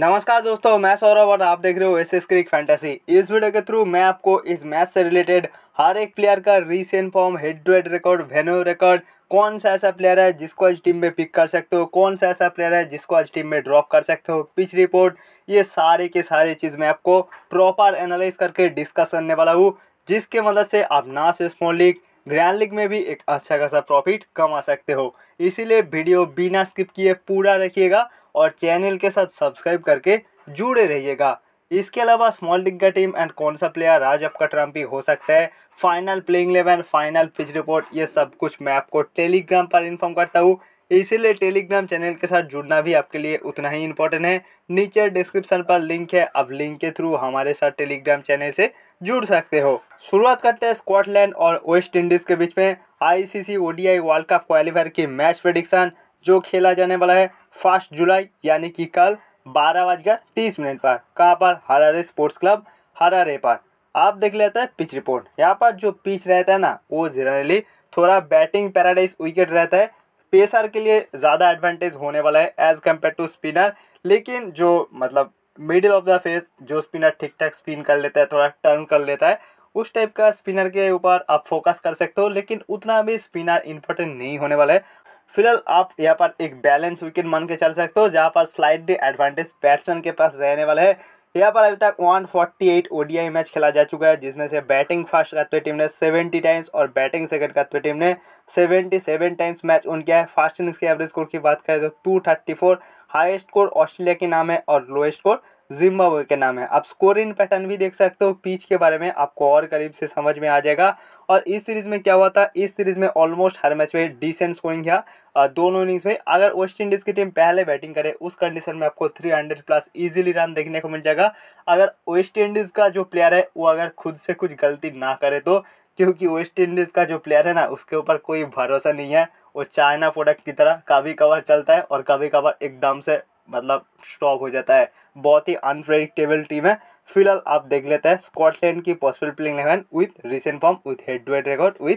नमस्कार दोस्तों, मैं सौरभ और आप देख रहे हो SS क्रिकेट फैंटेसी। इस वीडियो के थ्रू मैं आपको इस मैच से रिलेटेड हर एक प्लेयर का recent form, head to head record, venue record, कौन सा ऐसा प्लेयर है जिसको आज टीम में पिक कर सकते हो, कौन सा ऐसा प्लेयर है जिसको आज टीम में ड्रॉप कर सकते हो, पिच रिपोर्ट, ये सारे के सारे चीज़ मैं आपको प्रॉपर एनालाइज करके डिस्कस करने वाला हूँ, जिसके मदद से आप ना सिर्फ स्मॉल लीग, ग्रैंड लीग में भी एक अच्छा खासा प्रॉफिट कमा सकते हो। इसीलिए वीडियो बिना स्किप किए पूरा रखिएगा और चैनल के साथ सब्सक्राइब करके जुड़े रहिएगा। इसके अलावा स्मॉल लीग का टीम एंड कौन सा प्लेयर आज आपका ट्रम्पी हो सकता है, final playing 11, final pitch report, ये सब कुछ मैं आपको टेलीग्राम पर इन्फॉर्म करता हूँ। इसीलिए टेलीग्राम चैनल के साथ जुड़ना भी आपके लिए उतना ही इम्पोर्टेंट है। नीचे डिस्क्रिप्शन पर लिंक है, अब लिंक के थ्रू हमारे साथ टेलीग्राम चैनल से जुड़ सकते हो। शुरुआत करते हैं स्कॉटलैंड और वेस्ट इंडीज़ के बीच में ICC ODI world cup qualifier की मैच प्रेडिक्शन, जो खेला जाने वाला है 1 जुलाई यानी कि कल 12:30 पर। कहाँ पर? हरारे स्पोर्ट्स क्लब हरारे पर। आप देख लेते हैं पिच रिपोर्ट। यहाँ पर जो पिच रहता है ना, वो जनरली थोड़ा बैटिंग पैराडाइज विकेट रहता है, पेसर के लिए ज़्यादा एडवांटेज होने वाला है एज़ कम्पेयर टू स्पिनर। लेकिन जो मतलब मिडिल ऑफ द फेस जो स्पिनर ठीक ठाक स्पिन कर लेता है, थोड़ा टर्न कर लेता है, उस टाइप का स्पिनर के ऊपर आप फोकस कर सकते हो। लेकिन उतना भी स्पिनर इम्पोर्टेंट नहीं होने वाला है। फिलहाल आप यहाँ पर एक बैलेंस विकेट मान के चल सकते हो, जहाँ पर स्लाइडली एडवांटेज बैट्समैन के पास रहने वाला है। यहाँ पर अभी तक 148 ODI मैच खेला जा चुका है, जिसमें से बैटिंग फर्स्ट करते हुए टीम ने 70 टाइम्स और बैटिंग सेकंड करते हुए टीम ने 77 टाइम्स मैच उन किया है। फास्ट इनिंग्स के एवरेज स्कोर की बात करें तो 234, हाईएस्ट स्कोर ऑस्ट्रेलिया के नाम है और लोएस्ट स्कोर जिम्बाब्वे के नाम है। आप स्कोरिंग पैटर्न भी देख सकते हो, पिच के बारे में आपको और करीब से समझ में आ जाएगा। और इस सीरीज़ में क्या हुआ था, इस सीरीज़ में ऑलमोस्ट हर मैच में डिसेंट स्कोरिंग किया दोनों इनिंग्स में। अगर वेस्ट इंडीज़ की टीम पहले बैटिंग करे उस कंडीशन में आपको 300+ ईजिली रन देखने को मिल जाएगा। अगर वेस्ट इंडीज़ का जो प्लेयर है वो अगर खुद से कुछ गलती ना करे तो, क्योंकि वेस्ट इंडीज़ का जो प्लेयर है ना उसके ऊपर कोई भरोसा नहीं है। वो चाइना प्रोडक्ट की तरह कभी कभार चलता है और कभी कभार एकदम से मतलब स्टॉप हो जाता है। बहुत ही अनप्रेडिक्टेबल टीम है। फिलहाल आप देख लेते हैं स्कॉटलैंड की possible playing 11 with recent form, with head to head record, with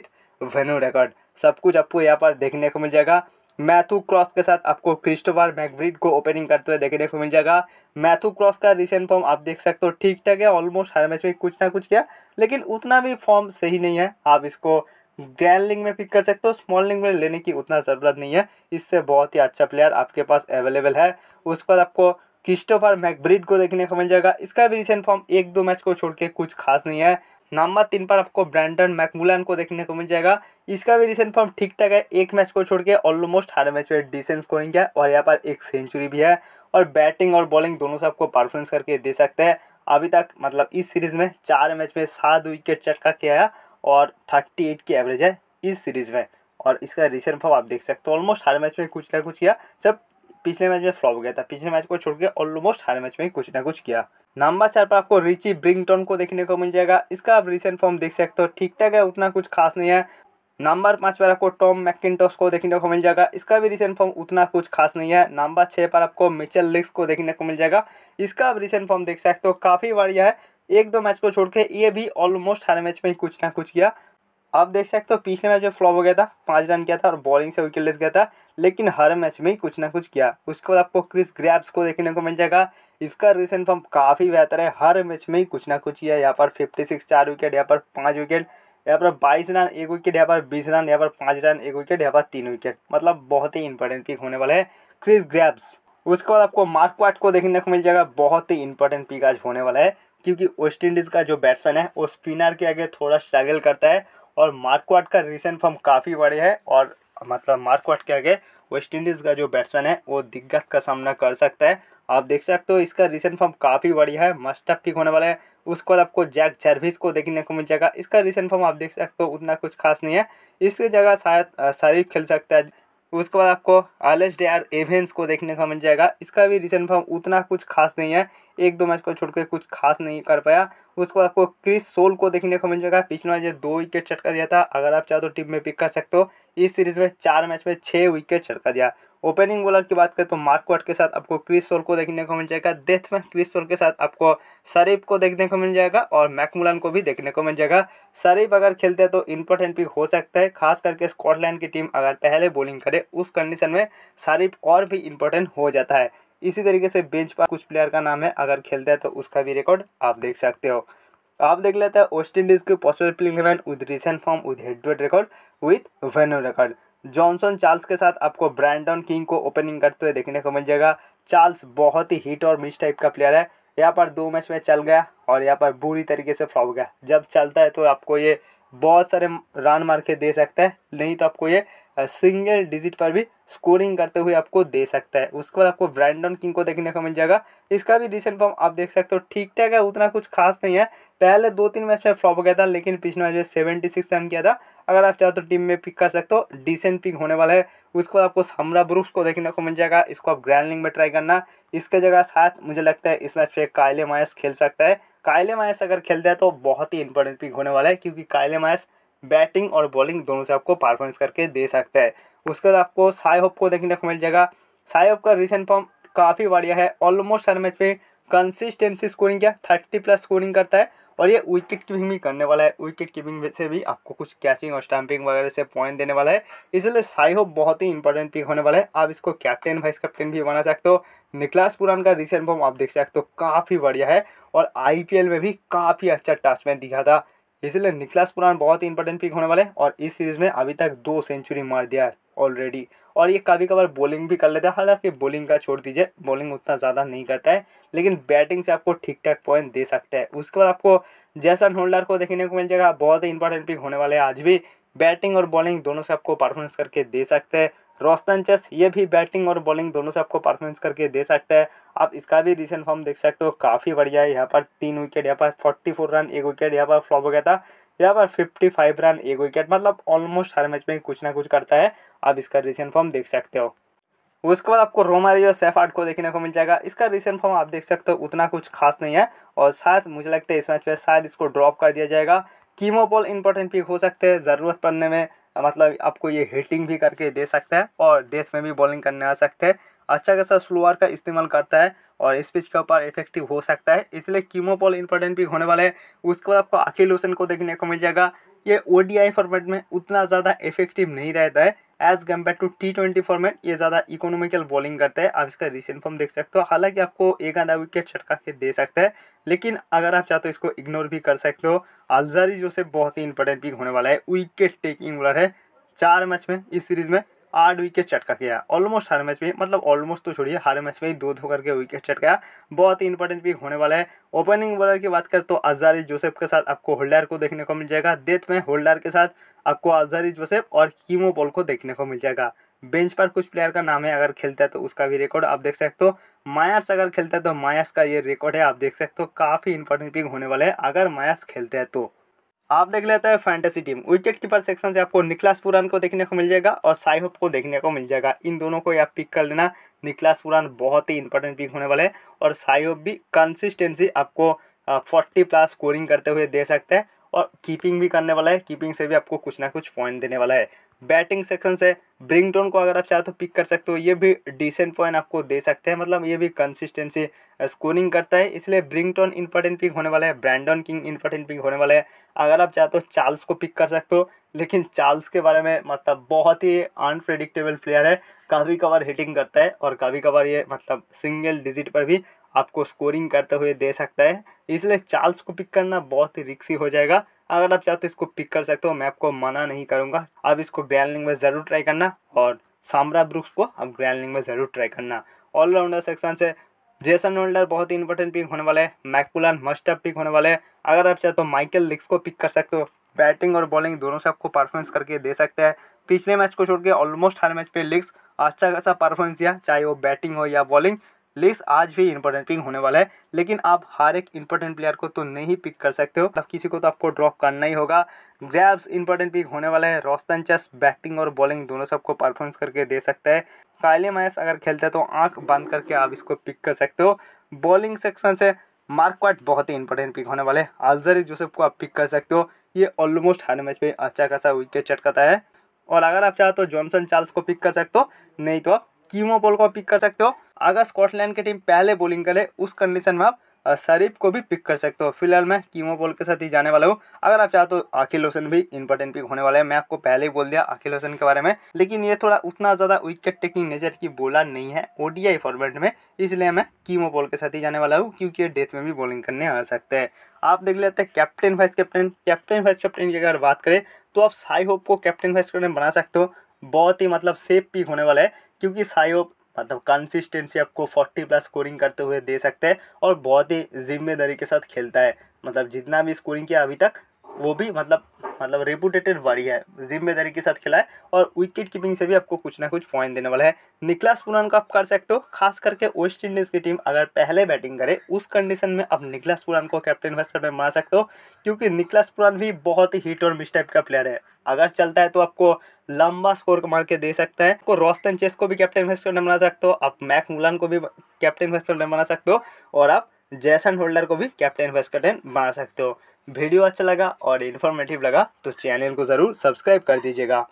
venue record, सब कुछ आपको यहाँ पर देखने को मिल जाएगा। मैथ्यू क्रॉस के साथ आपको क्रिस्टोफर मैकब्राइड को ओपनिंग करते हुए देखने को मिल जाएगा। मैथ्यू क्रॉस का रिसेंट फॉर्म आप देख सकते हो ठीक ठाक है, ऑलमोस्ट हर मैच में कुछ ना कुछ किया, लेकिन उतना भी फॉर्म सही नहीं है। आप इसको ग्रैंड लीग में पिक कर सकते हो, स्मॉल लीग में लेने की उतना ज़रूरत नहीं है। इससे बहुत ही अच्छा प्लेयर आपके पास अवेलेबल है। उसके बाद आपको क्रिस्टोफर मैकब्राइड को देखने को मिल जाएगा। इसका भी रिसेंट फॉर्म 1-2 मैच को छोड़ के कुछ खास नहीं है। नंबर 3 पर आपको ब्रैंडन मैकमुलन को देखने को मिल जाएगा। इसका भी रिसेंट फॉर्म ठीक ठाक है, एक मैच को छोड़ के ऑलमोस्ट हर मैच में डिसेंट स्कोरिंग है और यहाँ पर एक सेंचुरी भी है। और बैटिंग और बॉलिंग दोनों से आपको परफॉर्मेंस करके दे सकते हैं। अभी तक मतलब इस सीरीज़ में 4 मैच में 7 विकेट चटका किया है और 38 की एवरेज है इस सीरीज़ में। और इसका रिसेंट फॉर्म आप देख सकते हो, ऑलमोस्ट हर मैच में कुछ ना कुछ किया। सब पिछले मैच में फ्लॉप हो गया था, पिछले मैच को छोड़ के ऑलमोस्ट हर मैच में कुछ ना कुछ किया। नंबर 4 पर आपको रिची बर्रिंगटन को देखने को मिल जाएगा। इसका आप रिसेंट फॉर्म देख सकते हो, ठीक ठाक है, उतना कुछ खास नहीं है। नंबर 5 पर आपको टॉम मैकिंटॉश को देखने को मिल जाएगा। इसका भी रिसेंट फॉर्म उतना कुछ खास नहीं है। नंबर 6 पर आपको मिचेल लिग्स को देखने को मिल जाएगा। इसका आप रिसेंट फॉर्म देख सकते हो, काफ़ी बढ़िया है। 1-2 मैच को छोड़ के ये भी ऑलमोस्ट हर मैच में कुछ ना कुछ किया। आप देख सकते हो पिछले मैच में फ्लॉप हो गया था, 5 रन किया था और बॉलिंग से विकेट ले गया था, लेकिन हर मैच में कुछ ना कुछ किया। उसके बाद आपको क्रिस ग्रेव्स को देखने को मिल जाएगा। इसका रिसेंट फॉर्म काफ़ी बेहतर है, हर मैच में कुछ ना कुछ किया। यहाँ पर 56, 4 विकेट, यहाँ पर 5 विकेट, यहाँ पर 22 रन 1 विकेट, यहाँ पर 20 रन, यहाँ पर 5 रन 1 विकेट, यहाँ पर 3 विकेट, मतलब बहुत ही इंपॉर्टेंट पिक होने वाला है क्रिस ग्रेव्स। उसके बाद आपको मार्क वाट को देखने को मिल जाएगा। बहुत ही इंपॉर्टेंट पिक आज होने वाला है, क्योंकि वेस्ट इंडीज़ का जो बैट्समैन है वो स्पिनर के आगे थोड़ा स्ट्रगल करता है और मार्क वाट का रिसेंट फॉर्म काफ़ी बढ़िया है। और मतलब मार्क वाट के आगे वेस्ट इंडीज़ का जो बैट्समैन है वो दिग्गज का सामना कर सकता है। आप देख सकते हो इसका रिसेंट फॉर्म काफ़ी बढ़िया है, मस्ट अप पिक होने वाला है। उसके बाद आपको जैक शर्विस को देखने को मिल जाएगा। इसका रिसेंट फॉर्म आप देख सकते हो, उतना कुछ खास नहीं है। इसकी जगह शायद शरीफ खेल सकता है। उसके बाद आपको अलेक्जेंडर एवेंस को देखने को मिल जाएगा। इसका भी रिसेंट फॉर्म उतना कुछ खास नहीं है, 1-2 मैच को छोड़कर कुछ खास नहीं कर पाया। उसके बाद आपको क्रिस सोल को देखने को मिल जाएगा। पिछले मैच 2 विकेट चटका दिया था, अगर आप चाहो तो टीम में पिक कर सकते हो। इस सीरीज़ में 4 मैच में 6 विकेट चटका दिया। ओपनिंग बॉलर की बात करें तो मार्क वाट के साथ आपको क्रिस सोल को देखने को मिल जाएगा। डेथ में क्रिस सोल के साथ आपको शरीफ को देखने को मिल जाएगा और मैकमुलन को भी देखने को मिल जाएगा। शरीफ अगर खेलते हैं तो इंपॉर्टेंट पिक हो सकता है, खास करके स्कॉटलैंड की टीम अगर पहले बॉलिंग करे उस कंडीशन में शरीफ और भी इंपॉर्टेंट हो जाता है। इसी तरीके से बेंच पर कुछ प्लेयर का नाम है, अगर खेलता है तो उसका भी रिकॉर्ड आप देख सकते हो। आप देख लेते हैं वेस्ट इंडीज़ के possible playing 11 with recent form with head to head record with venue record. Johnson Charles के साथ आपको ब्रैंडन किंग को ओपनिंग करते हुए देखने को मिल जाएगा। चार्ल्स बहुत ही हिट और मिस टाइप का प्लेयर है, यहाँ पर 2 मैच में चल गया और यहाँ पर बुरी तरीके से फ्लॉप गया। जब चलता है तो आपको ये बहुत सारे रन मार के दे सकता है, नहीं तो आपको ये सिंगल डिजिट पर भी स्कोरिंग करते हुए आपको दे सकता है। उसके बाद आपको ब्रैंडन किंग को देखने को मिल जाएगा, इसका भी रिसेंट फॉर्म आप देख सकते हो ठीक ठाक है, उतना कुछ खास नहीं है। पहले 2-3 मैच में फ्लॉप हो गया था, लेकिन पिछले मैच में 76 रन किया था। अगर आप चाहो तो टीम में पिक कर सकते हो, डिसेंट पिक होने वाला है। उसके बाद आपको समरा ब्रूक्स को देखने को मिल जाएगा, इसको आप ग्रैंड लीग में ट्राई करना। इसके जगह साथ मुझे लगता है इस मैच पर कायले मायर्स खेल सकता है। कायले मायर्स अगर खेलता है तो बहुत ही इंपॉर्टेंट पिक होने वाला है, क्योंकि कायले मायर्स बैटिंग और बॉलिंग दोनों से आपको परफॉर्मेंस करके दे सकता है। उसके बाद आपको शाई होप को देखने को मिल जाएगा। शाई होप का रिसेंट फॉर्म काफ़ी बढ़िया है, ऑलमोस्ट हर मैच में कंसिस्टेंसी स्कोरिंग किया, 30+ स्कोरिंग करता है और ये विकेट कीपिंग भी करने वाला है। विकेट कीपिंग से भी आपको कुछ कैचिंग और स्टंपिंग वगैरह से पॉइंट देने वाला है, इसलिए शाई होप बहुत ही इंपॉर्टेंट पिक होने वाला है। आप इसको कैप्टन वाइस कैप्टन भी बना सकते हो। निकोलस पूरन का रिसेंट फॉर्म आप देख सकते हो काफ़ी बढ़िया है और IPL में भी काफ़ी अच्छा टच में दिखा था, इसलिए निकोलस पूरन बहुत ही इंपॉर्टेंट पिक होने वाले हैं। और इस सीरीज़ में अभी तक 2 सेंचुरी मार दिया है ऑलरेडी, और ये कभी कभार बॉलिंग भी कर लेता है, हालांकि बॉलिंग का छोड़ दीजिए, बॉलिंग उतना ज़्यादा नहीं करता है, लेकिन बैटिंग से आपको ठीक ठाक पॉइंट दे सकता है। उसके बाद आपको जेसन होल्डर को देखने को मिल जाएगा, बहुत ही इंपॉर्टेंट पिक होने वाले हैं। आज भी बैटिंग और बॉलिंग दोनों से आपको परफॉर्मेंस करके दे सकते हैं। रोस्टन चेस, ये भी बैटिंग और बॉलिंग दोनों से आपको परफॉर्मेंस करके दे सकता है। आप इसका भी रिसेंट फॉर्म देख सकते हो, काफ़ी बढ़िया है। यहाँ पर 3 विकेट, यहाँ पर 44 रन 1 विकेट, यहाँ पर फ्लॉप हो गया था, यहाँ पर 55 रन 1 विकेट, मतलब ऑलमोस्ट हर मैच में कुछ ना कुछ करता है। आप इसका रिसेंट फॉर्म देख सकते हो। उसके बाद आपको रोमारियो शेफर्ड को देखने को मिल जाएगा, इसका रिसेंट फॉर्म आप देख सकते हो उतना कुछ खास नहीं है और शायद मुझे लगता है इस मैच में शायद इसको ड्रॉप कर दिया जाएगा। कीमो पॉल इंपॉर्टेंट पिक हो सकते हैं, ज़रूरत पड़ने में मतलब आपको ये हिटिंग भी करके दे सकता है और डेथ में भी बॉलिंग करने आ सकते हैं। अच्छा खासा स्लोअर का इस्तेमाल करता है और स्पिच के ऊपर इफेक्टिव हो सकता है, इसलिए कीमो पॉल इंपॉर्टेंट पिक होने वाले हैं। उसके बाद आपको अखिल होसन को देखने को मिल जाएगा, ये ODI फॉर्मेट में उतना ज़्यादा इफेक्टिव नहीं रहता है as compare to T20 format, ये ज़्यादा इकोनॉमिकल बॉलिंग करता है। आप इसका रिसेंट फॉर्म देख सकते हो, हालांकि आपको 1 आधा विकेट छटका के दे सकता है, लेकिन अगर आप चाहते हो इसको इग्नोर भी कर सकते हो। अल्जारी जोसेफ बहुत ही इंपॉर्टेंट पिक होने वाला है, विकेट टेकिंग बॉलर है। 4 मैच में इस सीरीज़ में 8 विकेट चटका गया, ऑलमोस्ट हर मैच में, मतलब ऑलमोस्ट तो छोड़िए, हर मैच में ही 2 करके विकेट चटकाया, बहुत ही इंपॉर्टेंट पिक होने वाला है। ओपनिंग बॉलर की बात करें तो अल्जारी जोसेफ के साथ आपको होल्डर को देखने को मिल जाएगा, डेथ में होल्डर के साथ आपको अल्जारी जोसेफ और कीमो पॉल को देखने को मिल जाएगा। बेंच पर कुछ प्लेयर का नाम है, अगर खेलता है तो उसका भी रिकॉर्ड आप देख सकते हो। मायर्स अगर खेलता है तो मायर्स का ये रिकॉर्ड है, आप देख सकते हो, काफ़ी इंपॉर्टेंट पिक होने वाला है अगर मायर्स खेलते हैं तो। आप देख लेते हैं fantasy team, wicket keeper section से आपको निकोलस पूरन को देखने को मिल जाएगा और शाई होप को देखने को मिल जाएगा। इन दोनों को आप पिक कर लेना, निकोलस पूरन बहुत ही इंपॉर्टेंट पिक होने वाले हैं और शाई होप भी कंसिस्टेंसी आपको 40+ स्कोरिंग करते हुए दे सकते हैं और कीपिंग भी करने वाला है, कीपिंग से भी आपको कुछ ना कुछ पॉइंट देने वाला है। बैटिंग सेक्शन से ब्रिंगटन को अगर आप चाहे तो पिक कर सकते हो, ये भी डिसेंट पॉइंट आपको दे सकते हैं, मतलब ये भी कंसिस्टेंसी स्कोरिंग करता है, इसलिए ब्रिंगटन इंपॉर्टेंट पिक होने वाला है। ब्रैंडन किंग इंपॉर्टेंट पिक होने वाला है, अगर आप चाहे तो चार्ल्स को पिक कर सकते हो, लेकिन चार्ल्स के बारे में मतलब बहुत ही अनप्रेडिक्टेबल प्लेयर है, कभी कभार हिटिंग करता है और कभी कभार ये मतलब सिंगल डिजिट पर भी आपको स्कोरिंग करते हुए दे सकता है, इसलिए चार्ल्स को पिक करना बहुत ही रिस्की हो जाएगा। अगर आप चाहते हो इसको पिक कर सकते हो, मैं आपको मना नहीं करूँगा। आप इसको ग्रैंड लीग में ज़रूर ट्राई करना और सामरा ब्रूक्स को आप ग्रैंड लीग में ज़रूर ट्राई करना। ऑलराउंडर सेक्शन से जेसन होल्डर बहुत ही इंपॉर्टेंट पिक होने वाले हैं, मैकपुलन मस्टअप पिक होने वाले हैं। अगर आप चाहते हो माइकल लिग्स को पिक कर सकते हो, बैटिंग और बॉलिंग दोनों से आपको परफॉर्मेंस करके दे सकते हैं। पिछले मैच को छोड़ के ऑलमोस्ट हर मैच पे लिग्स अच्छा खासा परफॉर्मेंस दिया, चाहे वो बैटिंग हो या बॉलिंग। लिस्ट आज भी इंपॉर्टेंट पिक होने वाला है, लेकिन आप हर एक इंपॉर्टेंट प्लेयर को तो नहीं पिक कर सकते हो, तब किसी को तो आपको ड्रॉप करना ही होगा। ग्रेव्स इंपॉर्टेंट पिक होने वाला है, रोस्टन चेस बैटिंग और बॉलिंग दोनों सबको परफॉर्मेंस करके दे सकता है। कायले मायर्स अगर खेलते हैं तो आंख बंद करके आप इसको पिक कर सकते हो। बॉलिंग सेक्शन से मार्क वाट बहुत ही इंपॉर्टेंट पिक होने वाले हैं, अल्जारी जोसेफ को आप पिक कर सकते हो, ये ऑलमोस्ट हर मैच में अच्छा खासा विकेट चटकाता है। और अगर आप चाहो तो जॉनसन चार्ल्स को पिक कर सकते हो, नहीं तो आप कीमो पॉल को पिक कर सकते हो। अगर स्कॉटलैंड की टीम पहले बॉलिंग करे उस कंडीशन में आप शरीफ को भी पिक कर सकते हो। फिलहाल मैं कीमो पॉल के साथ ही जाने वाला हूँ। अगर आप चाहो तो आखिल होसन भी इंपॉर्टेंट पिक होने वाला है। मैं आपको पहले ही बोल दिया आखिल होसन के बारे में, लेकिन ये थोड़ा उतना ज़्यादा विकेट टेकिंग नेचर की बॉलर नहीं है ओडीआई फॉर्मेट में, इसलिए मैं कीमो पॉल के साथ ही जाने वाला हूँ क्योंकि डेथ में भी बॉलिंग करने आ सकते हैं। आप देख लेते हैं कैप्टन वाइस कैप्टन की अगर बात करें तो आप शाई होप को कैप्टन वाइस कैप्टन बना सकते हो। बहुत ही मतलब सेफ पिक होने वाला है क्योंकि शाई होप मतलब कंसिस्टेंसी आपको 40 प्लस स्कोरिंग करते हुए दे सकते हैं और बहुत ही जिम्मेदारी के साथ खेलता है। मतलब जितना भी स्कोरिंग किया अभी तक वो भी मतलब रेपुटेटेड वारी है, जिम्मेदारी के साथ खेला है और विकेट कीपिंग से भी आपको कुछ ना कुछ पॉइंट देने वाला है। निकोलस पूरन को आप कर सकते हो, खास करके वेस्ट इंडीज़ की टीम अगर पहले बैटिंग करे उस कंडीशन में आप निकोलस पूरन को कैप्टन वाइस कैप्टन बना सकते हो क्योंकि निकोलस पूरन भी बहुत ही हिट और मिस टाइप का प्लेयर है। अगर चलता है तो आपको लंबा स्कोर मार के दे सकता है। आपको रोस्टन चेस को भी कैप्टन वाइस कैप्टन बना सकते हो, आप मैकमुलन को भी कैप्टन वाइस कैप्टन बना सकते हो और आप जेसन होल्डर को भी कैप्टन वाइस कैप्टन बना सकते हो। वीडियो अच्छा लगा और इन्फॉर्मेटिव लगा तो चैनल को ज़रूर सब्सक्राइब कर दीजिएगा।